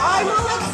I will